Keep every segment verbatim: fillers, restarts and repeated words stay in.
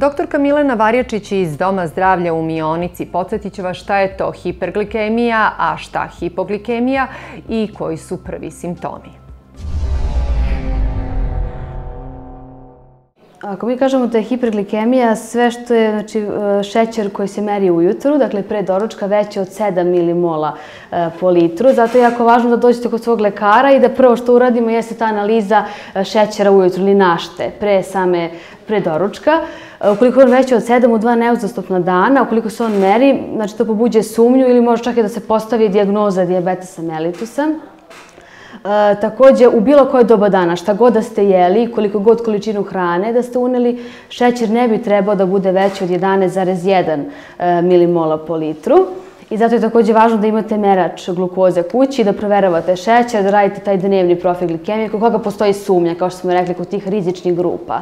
Doktorka Milena Varjačić iz Doma zdravlja u Mionici podsjetit će vas šta je to hiperglikemija, a šta hipoglikemija i koji su prvi simptomi. Ako mi kažemo da je hiperglikemija sve što je znači, šećer koji se meri ujutru, dakle pre doručka veće od sedam milimola po litru, zato je jako važno da dođete kod svog lekara i da prvo što uradimo jeste ta analiza šećera ujutru ili našte pre same pre doručka. Ukoliko je on veći od sedam u dva neuzastopna dana, ukoliko se on meri, znači to pobuđuje sumnju ili može čak i da se postavi dijagnoza dijabetesa melitusa. Takođe, u bilo koje doba dana, šta god da ste jeli, koliko god količinu hrane da ste uneli, šećer ne bi trebao da bude veći od jedanaest zarez jedan milimola po litru. I zato je takođe važno da imate merač glukoze kući, da proveravate šećer, da radite taj dnevni profil glikemije, kod koga postoji sumnja, kao što smo rekli, kod tih rizičnih grupa.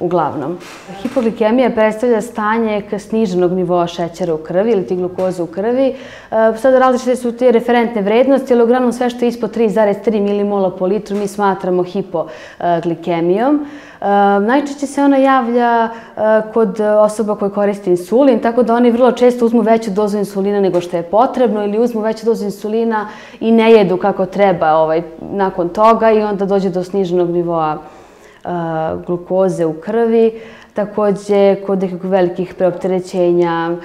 Uglavnom. Hipoglikemija predstavlja stanje sniženog nivoa šećera u krvi ili ti glukoze u krvi. Sada različite su te referentne vrednosti, ali uglavnom sve što je ispod tri zarez tri milimola po litru mi smatramo hipoglikemijom. Najčešće se ona javlja kod osoba koje koriste insulin, tako da oni vrlo često uzmu veću dozu insulina nego što je potrebno ili uzmu veću dozu insulina i ne jedu kako treba nakon toga i onda dođe do sniženog nivoa glukoze u krvi, takođe kod nekih velikih preopterećenja,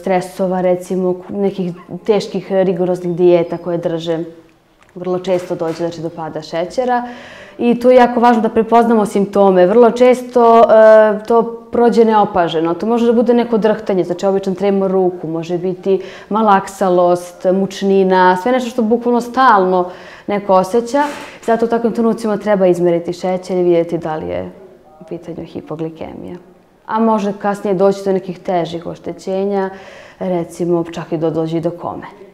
stresova, recimo nekih teških rigoroznih dijeta koje drže. Vrlo često dođe do pada šećera i tu je jako važno da prepoznamo simptome. Vrlo često to prođe neopaženo. To može da bude neko drhtanje, znači običan tremor ruku, može biti malaksalost, mučnina, sve nešto što bukvalno stalno neko osjeća. Zato u takvim trenucima treba izmeriti šećer i vidjeti da li je u pitanju hipoglikemija. A može kasnije doći do nekih težih oštećenja, recimo čak i da dođe do kome.